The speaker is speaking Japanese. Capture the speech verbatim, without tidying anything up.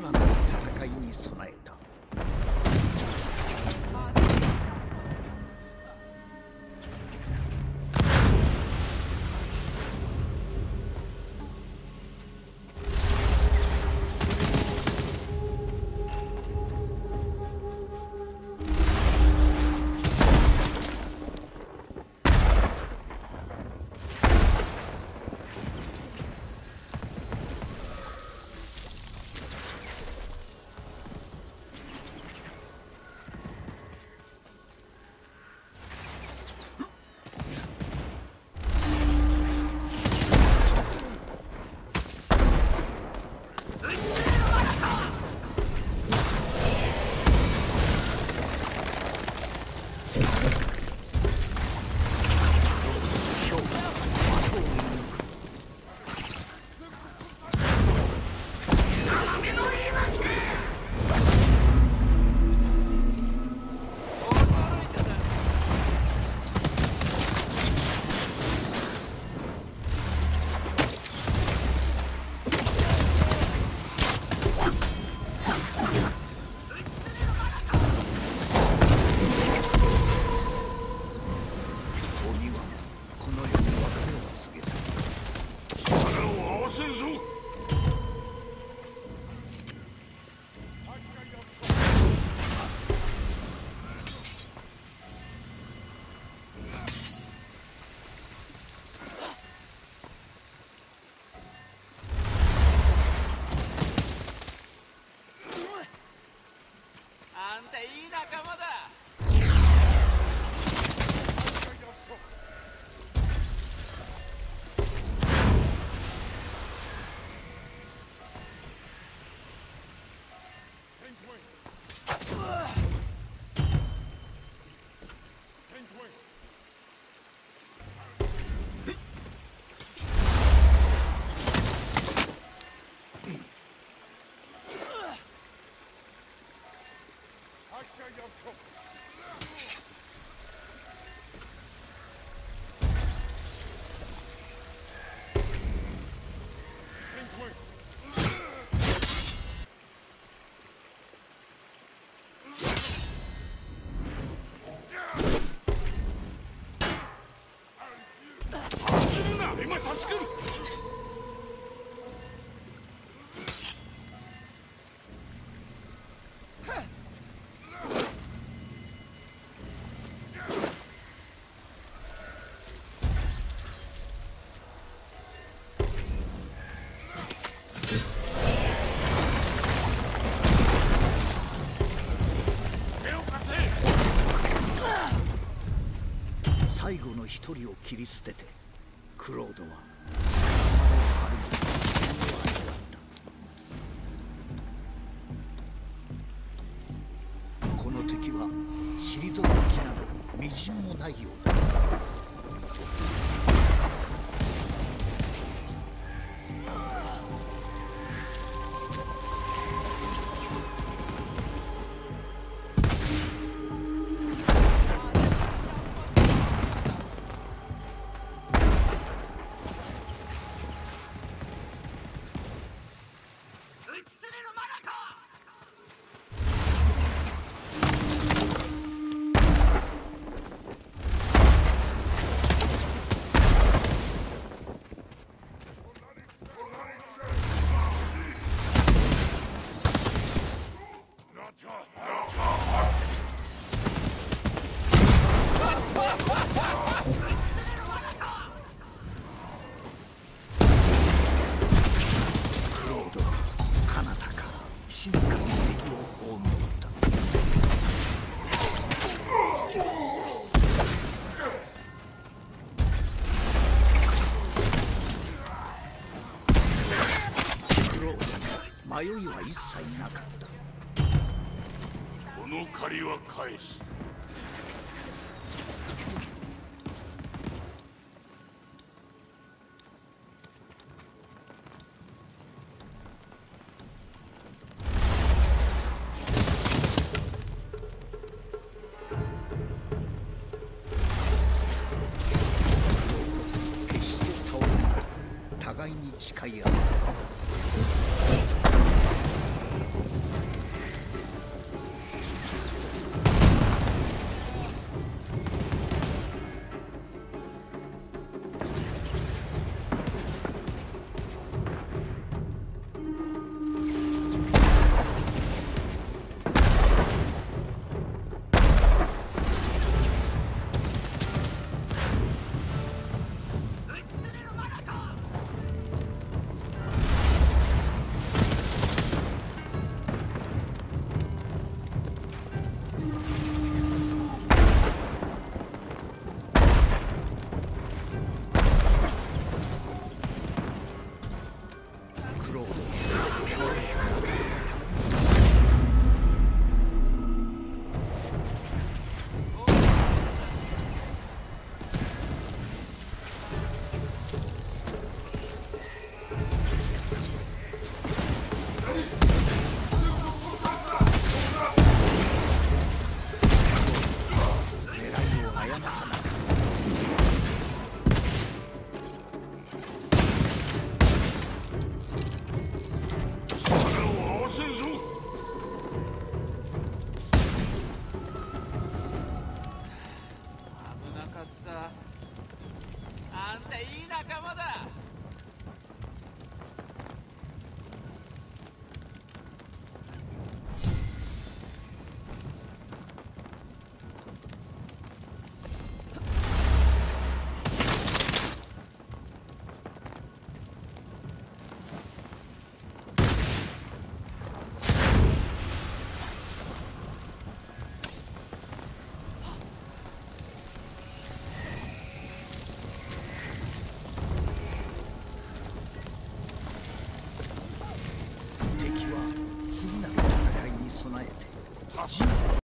さらなる戦いに備えた。最後の一人を切り捨ててクロードはこの敵は退く気などみじんもないようだ。迷いは一切なかった。この借りは返す。決して倒れない。互いに誓い合う。